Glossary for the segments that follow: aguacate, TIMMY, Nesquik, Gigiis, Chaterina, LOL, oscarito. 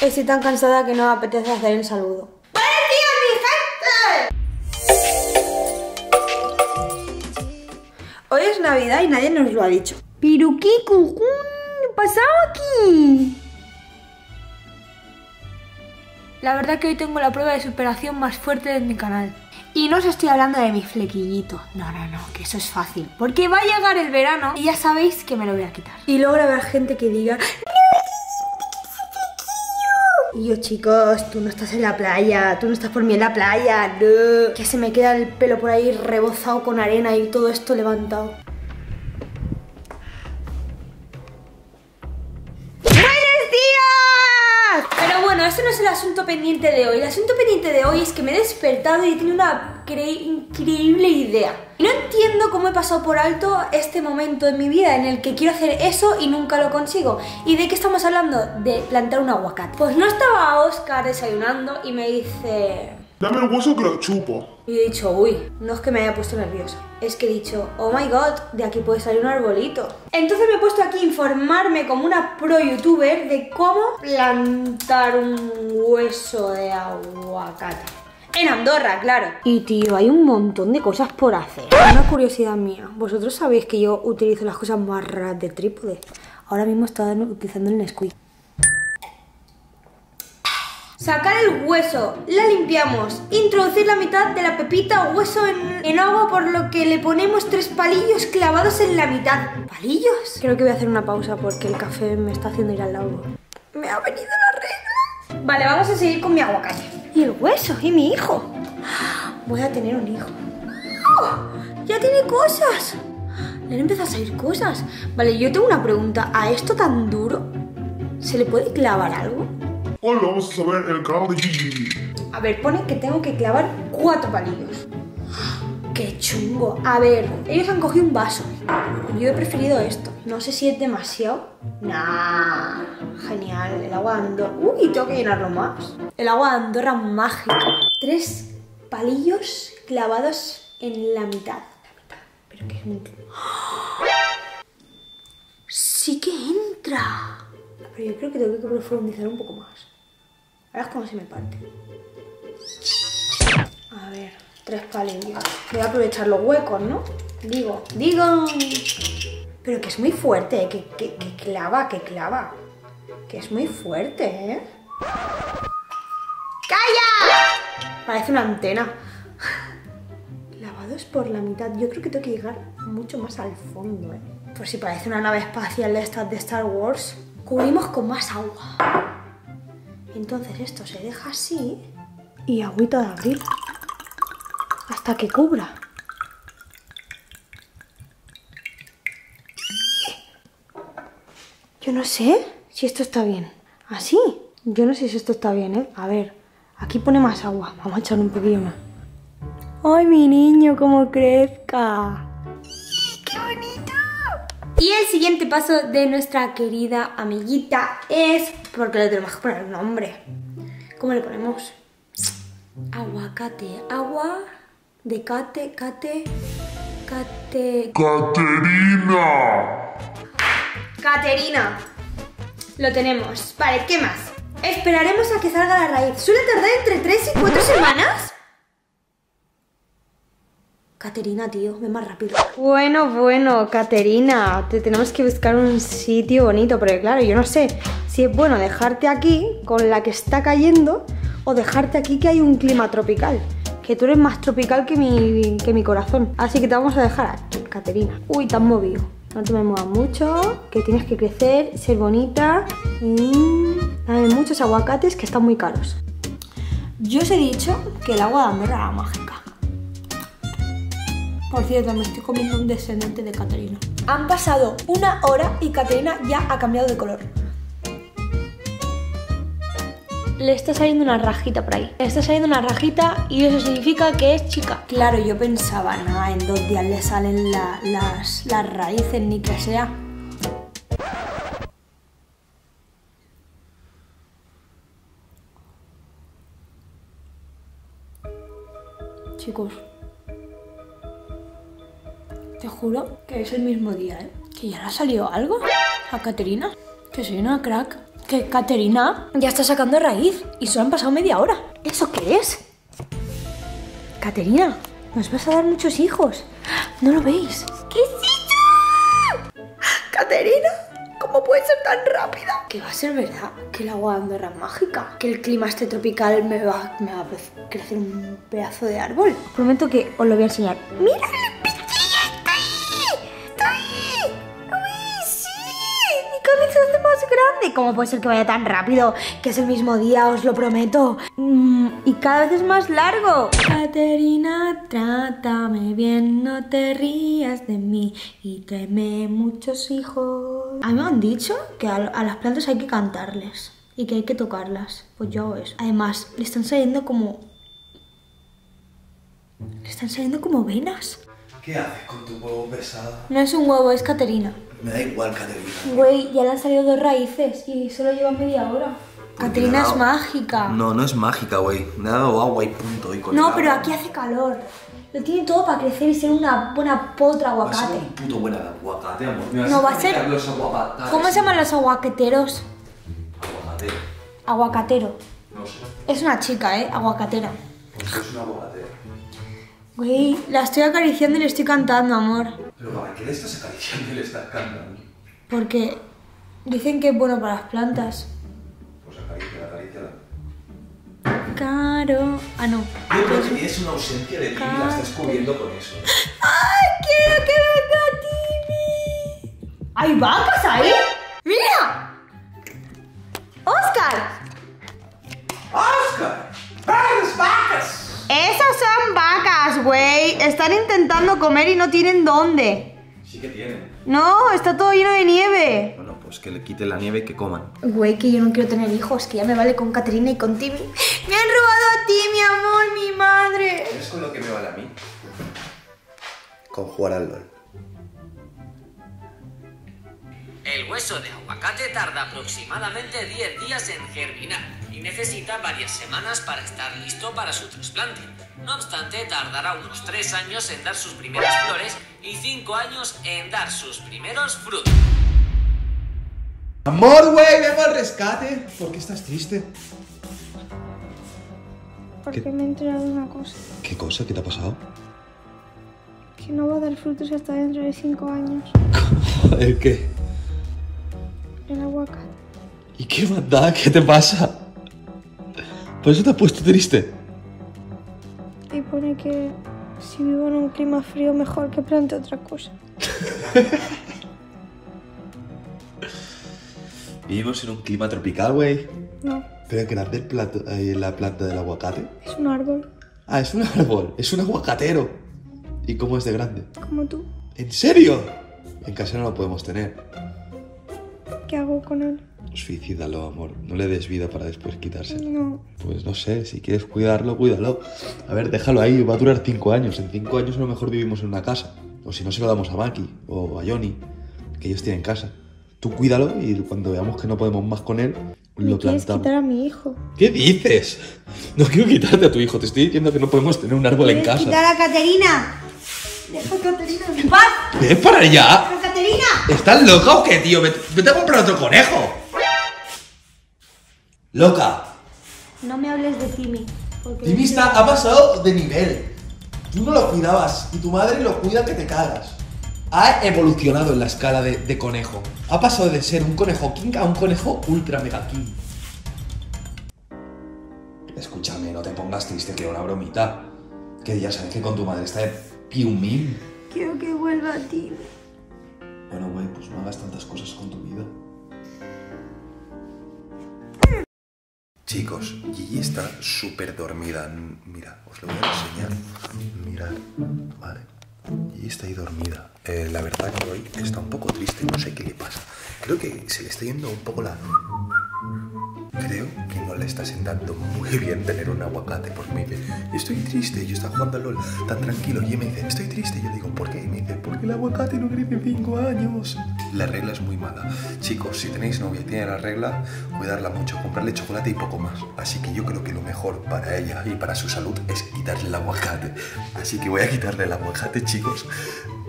Estoy tan cansada que no me apetece hacer el saludo. ¡Vale, tío, mi gente! Hoy es Navidad y nadie nos lo ha dicho. Pero qué cojón ha pasado aquí. La verdad que hoy tengo la prueba de superación más fuerte de mi canal. Y no os estoy hablando de mi flequillito. No, no, no, que eso es fácil. Porque va a llegar el verano y ya sabéis que me lo voy a quitar. Y luego habrá gente que diga... Y yo, chicos, tú no estás en la playa, tú no estás por mí en la playa, no. Que se me queda el pelo por ahí rebozado con arena y todo esto levantado. Este no es el asunto pendiente de hoy. El asunto pendiente de hoy es que me he despertado y he tenido una increíble idea. Y no entiendo cómo he pasado por alto este momento en mi vida en el que quiero hacer eso y nunca lo consigo. ¿Y de qué estamos hablando? De plantar un aguacate. Pues no estaba Oscar desayunando y me dice... Dame el hueso que lo chupo. Y he dicho, uy, no es que me haya puesto nerviosa. Es que he dicho, oh my god, de aquí puede salir un arbolito. Entonces me he puesto aquí a informarme como una pro youtuber de cómo plantar un hueso de aguacate. En Andorra, claro. Y tío, hay un montón de cosas por hacer. Una curiosidad mía, vosotros sabéis que yo utilizo las cosas más raras de trípode. Ahora mismo estoy utilizando el Nesquik. Sacar el hueso, la limpiamos, introducir la mitad de la pepita o hueso en agua, por lo que le ponemos 3 palillos clavados en la mitad. ¿Palillos? Creo que voy a hacer una pausa porque el café me está haciendo ir al lavabo. Me ha venido la regla. Vale, vamos a seguir con mi aguacate. Y el hueso, y mi hijo. Voy a tener un hijo. ¡Oh! ¡Ya tiene cosas! Le han empezado a salir cosas. Vale, yo tengo una pregunta. ¿A esto tan duro se le puede clavar algo? Hoy lo vamos a saber en el canal de Gigiis. A ver, pone que tengo que clavar 4 palillos. ¡Qué chungo! A ver, ellos han cogido un vaso. Yo he preferido esto. No sé si es demasiado. Nah, genial. El agua de Andorra... Uy, tengo que llenarlo más. El agua de Andorra mágica. 3 palillos clavados en la mitad. La mitad. Pero que es muy... ¡Sí que entra! Pero yo creo que tengo que profundizar un poco más. Ahora es como se me parte. A ver, 3 palillos. Voy a aprovechar los huecos, ¿no? Digo. Pero que es muy fuerte, ¿eh? Que clava, que clava. Que es muy fuerte, ¿eh? ¡Calla! Parece una antena. Clavados por la mitad. Yo creo que tengo que llegar mucho más al fondo, ¿eh? Por si parece una nave espacial de estas de Star Wars. Cubrimos con más agua. Entonces esto se deja así y agüita de abril hasta que cubra. Yo no sé si esto está bien. Así. Yo no sé si esto está bien, ¿eh? A ver, aquí pone más agua. Vamos a echar un poquillo más. ¡Ay, mi niño, cómo crezca! ¡Qué bonito! Y el siguiente paso de nuestra querida amiguita es... Porque le tenemos que poner un nombre. ¿Cómo le ponemos? Aguacate. Agua de ¡Chaterina! ¡Chaterina! Lo tenemos. Vale, ¿qué más? Esperaremos a que salga la raíz. Suele tardar entre 3 y 4 semanas. Chaterina, tío, ve más rápido. Bueno, Chaterina, te tenemos que buscar un sitio bonito. Porque claro, yo no sé si es bueno dejarte aquí con la que está cayendo o dejarte aquí que hay un clima tropical. Que tú eres más tropical que mi corazón. Así que te vamos a dejar aquí, Chaterina. Uy, te has movido. No te me muevas mucho, que tienes que crecer, ser bonita. Hay muchos aguacates que están muy caros. Yo os he dicho que el agua de Andorra era mágica. Por cierto, me estoy comiendo un descendiente de Chaterina. Han pasado 1 hora y Chaterina ya ha cambiado de color. Le está saliendo una rajita por ahí. Le está saliendo una rajita y eso significa que es chica. Claro, yo pensaba, nada, en 2 días le salen las raíces, ni que sea. Chicos... Te juro que es el mismo día, ¿eh? ¿Que ya le ha salido algo a Chaterina? Que soy una crack. que Chaterina ya está sacando raíz y solo han pasado media hora. ¿Eso qué es? Chaterina, nos vas a dar muchos hijos. ¿No lo veis? ¿Qué es esto? Chaterina, ¿cómo puede ser tan rápida? Que va a ser verdad que el agua de Andorra es mágica. Que el clima este tropical me va a crecer un pedazo de árbol. Os prometo que os lo voy a enseñar. ¡Mira! Grande, ¿cómo puede ser que vaya tan rápido? Que es el mismo día, os lo prometo. Y cada vez es más largo. Chaterina, trátame bien, no te rías de mí y tráeme muchos hijos. A mí me han dicho que a las plantas hay que cantarles y que hay que tocarlas. Pues yo hago eso. Además, le están saliendo como venas. ¿Qué haces con tu huevo pesado? No es un huevo, es Chaterina. Me da igual, Chaterina. Güey, ya le han salido dos raíces y solo llevan media hora. Chaterina es mágica. No, no es mágica, güey. Me ha dado agua y punto. Y no, pero aquí hace calor. Lo tiene todo para crecer y ser una buena potra aguacate. Va a ser un puto buena de aguacate, amor. No, va a ser... Los aguacateros. ¿Cómo se llaman los aguacateros? Aguacatero. Aguacatero. No sé. Es una chica, ¿eh? Aguacatera. Pues es una aguacatera. Güey, la estoy acariciando y le estoy cantando, amor. Pero ¿para qué le estás acariciando y le estás cantando? Porque dicen que es bueno para las plantas. Pues acaríciala. Caro... Ah, no. Yo creo que tienes una ausencia de Timmy y la estás cubriendo con eso. ¡Ay, quiero que venga Timmy! ¡Hay vacas ahí! ¡Mira! ¡Oscar! ¡Oscar! ¡Las vacas! Esas son vacas, güey. Están intentando comer y no tienen dónde. Sí que tienen. No, está todo lleno de nieve. Bueno, pues que le quiten la nieve y que coman. Güey, que yo no quiero tener hijos, que ya me vale con Chaterina y con Timmy. Me han robado a Timmy, amor, mi madre. ¿Sabes con lo que me vale a mí? Con jugar al LOL. El hueso de aguacate tarda aproximadamente 10 días en germinar. Y necesita varias semanas para estar listo para su trasplante. No obstante, tardará unos 3 años en dar sus primeras flores y 5 años en dar sus primeros frutos. Amor, güey, vengo al rescate. ¿Por qué estás triste? Porque me he enterado de una cosa. ¿Qué cosa? ¿Qué te ha pasado? Que no va a dar frutos hasta dentro de 5 años. ¿El qué? El aguacate. ¿Y qué maldad? ¿Qué te pasa? ¿Por eso te has puesto triste? Y pone que si vivo en un clima frío mejor que plante otra cosa. ¿Vivimos en un clima tropical, güey? No. ¿Pero que nace la planta del aguacate? Es un árbol. Ah, es un árbol. Es un aguacatero. ¿Y cómo es de grande? Como tú. ¿En serio? En casa no lo podemos tener. ¿Qué hago con él? Suicídalo, amor. No le des vida para después quitárselo. No. Pues no sé, si quieres cuidarlo, cuídalo. A ver, déjalo ahí, va a durar 5 años. En 5 años a lo mejor vivimos en una casa. O si no, se lo damos a Maki o a Johnny, que ellos tienen casa. Tú cuídalo y cuando veamos que no podemos más con él, lo plantamos. ¿Quieres quitar a mi hijo? ¿Qué dices? No quiero quitarte a tu hijo, te estoy diciendo que no podemos tener un árbol en casa. ¡Quitar a Chaterina! ¡Deja a Chaterina en paz! ¡Ven para allá! ¡Deja a Chaterina! ¿Estás loca o qué, tío? ¡Vete a comprar otro conejo! ¡Loca! No me hables de Timmy. Timmy ha pasado de nivel. Tú no lo cuidabas y tu madre lo cuida que te cagas. Ha evolucionado en la escala de conejo. Ha pasado de ser un conejo king a un conejo ultra mega king. Escúchame, no te pongas triste, que era una bromita. Que ya sabes que con tu madre está de piumín. Quiero que vuelva a ti. Bueno, güey, pues no hagas tantas cosas con tu vida. Chicos, Gigi está súper dormida. Mira, os lo voy a enseñar. Mirad, vale. Gigi está ahí dormida. La verdad que hoy está un poco triste, no sé qué le pasa. Creo que se le está yendo un poco la... Creo que no le está sentando muy bien tener un aguacate, porque me dice, estoy triste, y yo estaba jugando al LOL tan tranquilo, y él me dice, estoy triste, y yo le digo, ¿por qué? Y me dice, porque el aguacate no crece en 5 años. La regla es muy mala. Chicos, si tenéis novia y tiene la regla, cuidarla mucho, comprarle chocolate y poco más. Así que yo creo que lo mejor para ella y para su salud es quitarle el aguacate. Así que voy a quitarle el aguacate, chicos,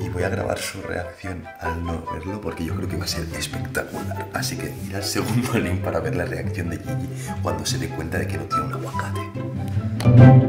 y voy a grabar su reacción al no verlo, porque yo creo que va a ser espectacular. Así que mirad el segundo link para ver la reacción de Gigi cuando se dé cuenta de que no tiene un aguacate.